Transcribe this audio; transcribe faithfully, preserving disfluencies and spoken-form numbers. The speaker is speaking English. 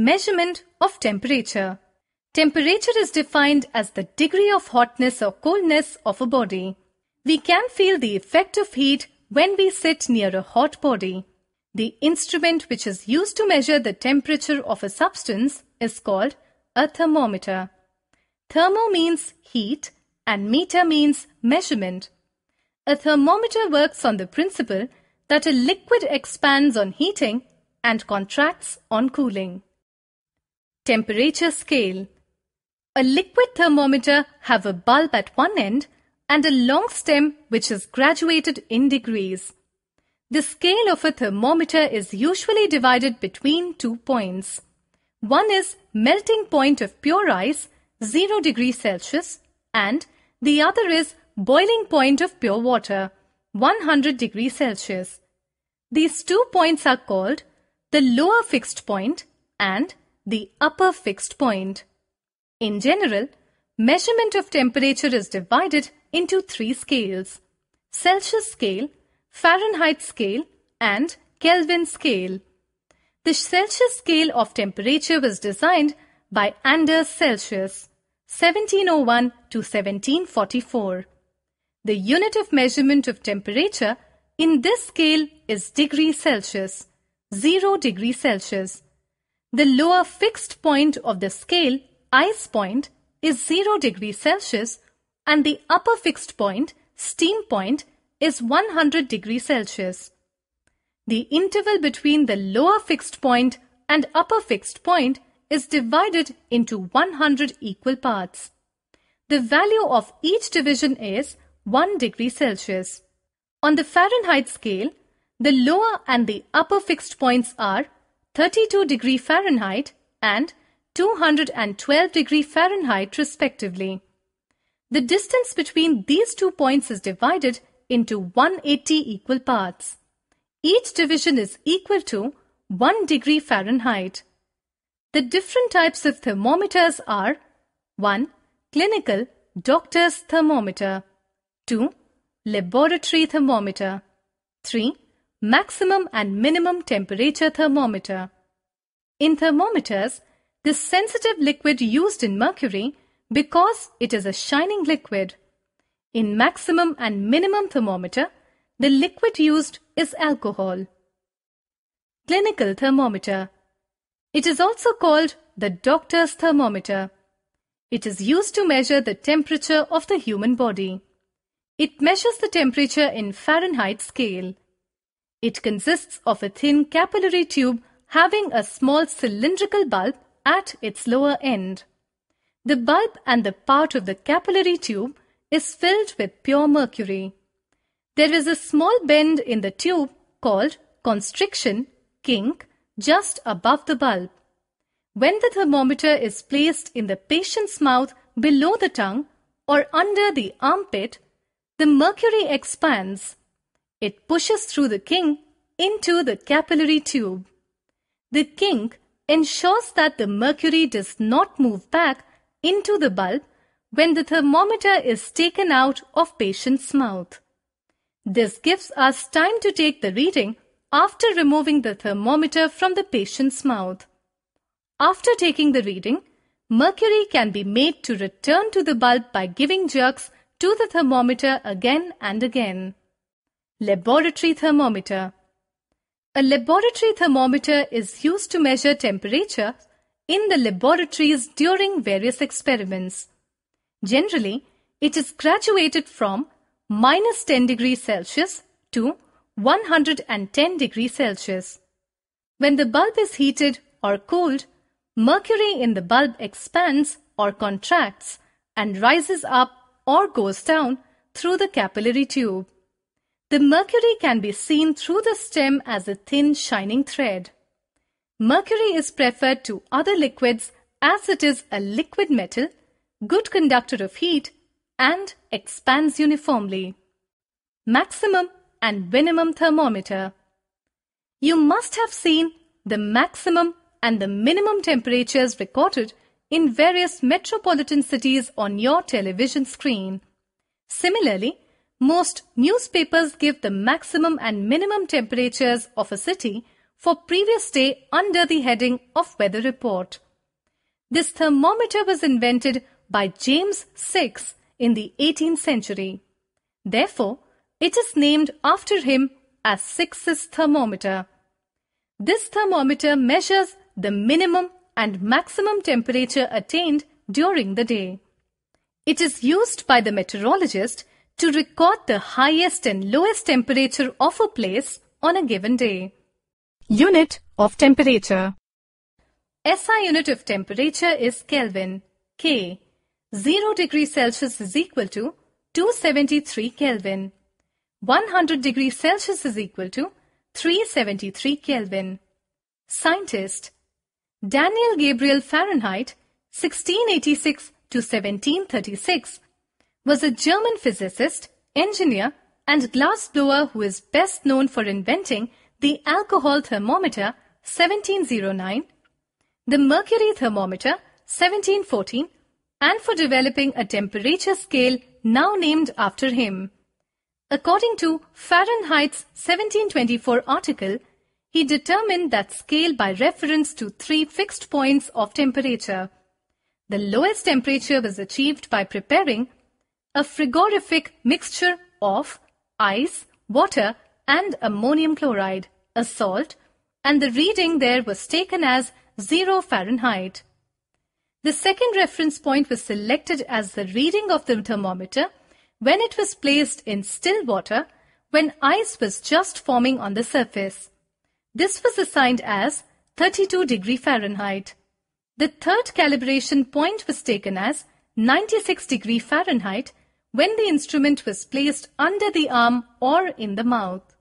Measurement of temperature. Temperature is defined as the degree of hotness or coldness of a body. We can feel the effect of heat when we sit near a hot body. The instrument which is used to measure the temperature of a substance is called a thermometer. Thermo means heat and meter means measurement. A thermometer works on the principle that a liquid expands on heating and contracts on cooling. Temperature scale. A liquid thermometer have a bulb at one end and a long stem which is graduated in degrees. The scale of a thermometer is usually divided between two points. One is melting point of pure ice, zero degrees Celsius, and the other is boiling point of pure water, one hundred degrees Celsius. These two points are called the lower fixed point and the upper fixed point. In general, measurement of temperature is divided into three scales: Celsius scale, Fahrenheit scale, and Kelvin scale. The Celsius scale of temperature was designed by Anders Celsius, seventeen oh one to seventeen forty-four. The unit of measurement of temperature in this scale is degrees Celsius, zero degrees Celsius. The lower fixed point of the scale, ice point, is zero degrees Celsius, and the upper fixed point, steam point, is one hundred degrees Celsius. The interval between the lower fixed point and upper fixed point is divided into one hundred equal parts. The value of each division is one degree Celsius. On the Fahrenheit scale, the lower and the upper fixed points are thirty-two degrees Fahrenheit and two hundred twelve degrees Fahrenheit respectively. The distance between these two points is divided into one hundred eighty equal parts. Each division is equal to one degree Fahrenheit. The different types of thermometers are one. Clinical doctor's thermometer, two. Laboratory thermometer, three. Maximum and minimum temperature thermometer. In thermometers, this sensitive liquid used in mercury because it is a shining liquid. In maximum and minimum thermometer, the liquid used is alcohol. Clinical thermometer. It is also called the doctor's thermometer. It is used to measure the temperature of the human body. It measures the temperature in Fahrenheit scale. It consists of a thin capillary tube having a small cylindrical bulb at its lower end. The bulb and the part of the capillary tube is filled with pure mercury. There is a small bend in the tube called constriction, kink, just above the bulb. When the thermometer is placed in the patient's mouth below the tongue or under the armpit, the mercury expands. It pushes through the kink into the capillary tube. The kink ensures that the mercury does not move back into the bulb when the thermometer is taken out of patient's mouth. This gives us time to take the reading after removing the thermometer from the patient's mouth. After taking the reading, mercury can be made to return to the bulb by giving jerks to the thermometer again and again. Laboratory thermometer. A laboratory thermometer is used to measure temperature in the laboratories during various experiments. Generally, it is graduated from minus ten degrees Celsius to one hundred ten degrees Celsius. When the bulb is heated or cooled, mercury in the bulb expands or contracts and rises up or goes down through the capillary tube. The mercury can be seen through the stem as a thin shining thread. Mercury is preferred to other liquids as it is a liquid metal, good conductor of heat, and expands uniformly. Maximum and minimum thermometer. You must have seen the maximum and the minimum temperatures recorded in various metropolitan cities on your television screen. Similarly, most newspapers give the maximum and minimum temperatures of a city for previous day under the heading of Weather Report. This thermometer was invented by James Six in the eighteenth century. Therefore, it is named after him as Six's thermometer. This thermometer measures the minimum and maximum temperature attained during the day. It is used by the meteorologist to record the highest and lowest temperature of a place on a given day. Unit of temperature. S I unit of temperature is Kelvin, K. zero degrees Celsius is equal to two hundred seventy-three Kelvin. one hundred degrees Celsius is equal to three hundred seventy-three Kelvin. Scientist Daniel Gabriel Fahrenheit, sixteen eighty-six to seventeen thirty-six, was a German physicist, engineer and glassblower who is best known for inventing the alcohol thermometer seventeen oh nine, the mercury thermometer seventeen fourteen, and for developing a temperature scale now named after him. According to Fahrenheit's seventeen twenty-four article, he determined that scale by reference to three fixed points of temperature. The lowest temperature was achieved by preparing a frigorific mixture of ice, water and ammonium chloride, a salt, and the reading there was taken as zero Fahrenheit. The second reference point was selected as the reading of the thermometer when it was placed in still water when ice was just forming on the surface. This was assigned as thirty-two degrees Fahrenheit. The third calibration point was taken as ninety-six degrees Fahrenheit when the instrument was placed under the arm or in the mouth.